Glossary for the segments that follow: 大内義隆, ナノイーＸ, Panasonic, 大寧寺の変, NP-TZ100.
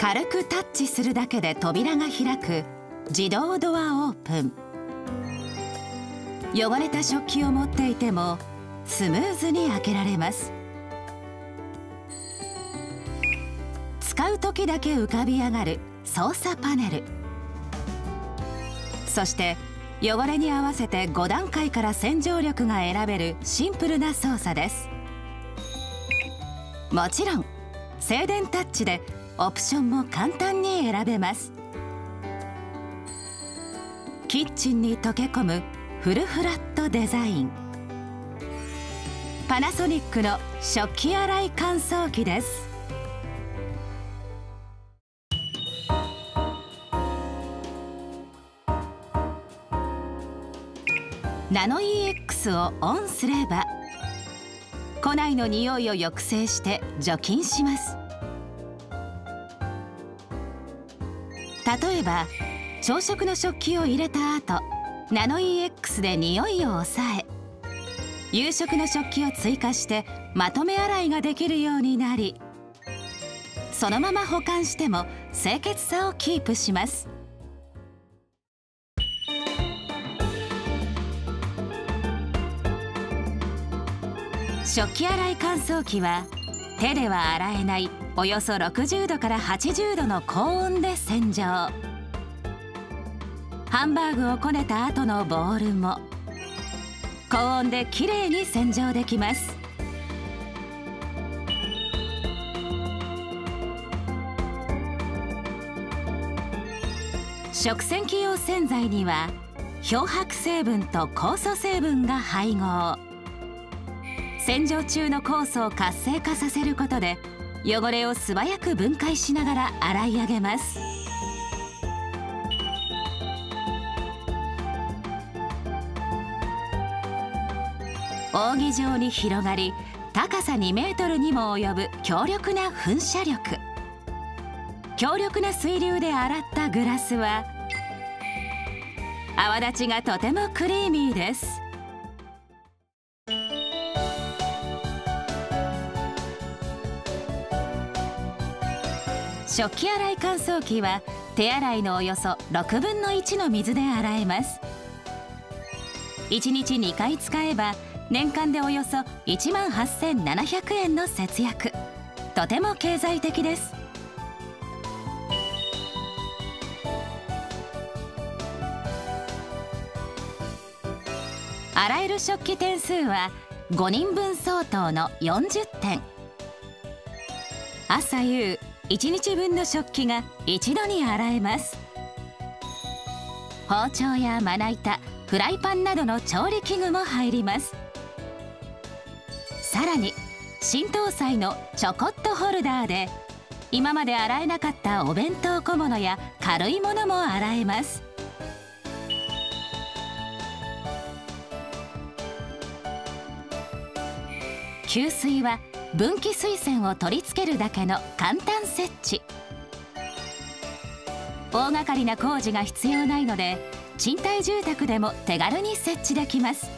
軽くタッチするだけで扉が開く自動ドアオープン。汚れた食器を持っていてもスムーズに開けられます。使う時だけ浮かび上がる操作パネル、そして汚れに合わせて5段階から洗浄力が選べるシンプルな操作です。もちろん静電タッチでオプションも簡単に選べます。キッチンに溶け込むフルフラットデザイン、パナソニックの食器洗い乾燥機です。ナノ EX をオンすれば庫内の匂いを抑制して除菌します。例えば朝食の食器を入れた後、ナノ EX で匂いを抑え、夕食の食器を追加してまとめ洗いができるようになり、そのまま保管しても清潔さをキープします。食器洗い乾燥機は手では洗えないおよそ60度から80度の高温で洗浄。ハンバーグをこねた後のボールも高温できれいに洗浄できます。食洗機用洗剤には漂白成分と酵素成分が配合。洗浄中の酵素を活性化させることで汚れを素早く分解しながら洗い上げます。扇状に広がり、高さ2メートルにも及ぶ強力な噴射力。強力な水流で洗ったグラスは泡立ちがとてもクリーミーです。食器洗い乾燥機は手洗いのおよそ6分の1の水で洗えます。1日2回使えば年間でおよそ1万8700円の節約。とても経済的です。洗える食器点数は5人分相当の40点。朝夕1日分の食器が一度に洗えます。包丁やまな板、フライパンなどの調理器具も入ります。さらに新搭載のちょこっとホルダーで今まで洗えなかったお弁当小物や軽いものも洗えます。給水は分岐水栓を取り付けるだけの簡単設置。大掛かりな工事が必要ないので賃貸住宅でも手軽に設置できます。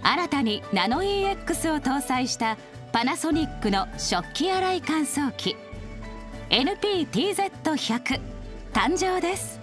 新たにナノ EX を搭載したパナソニックの食器洗い乾燥機 NP-TZ100 誕生です。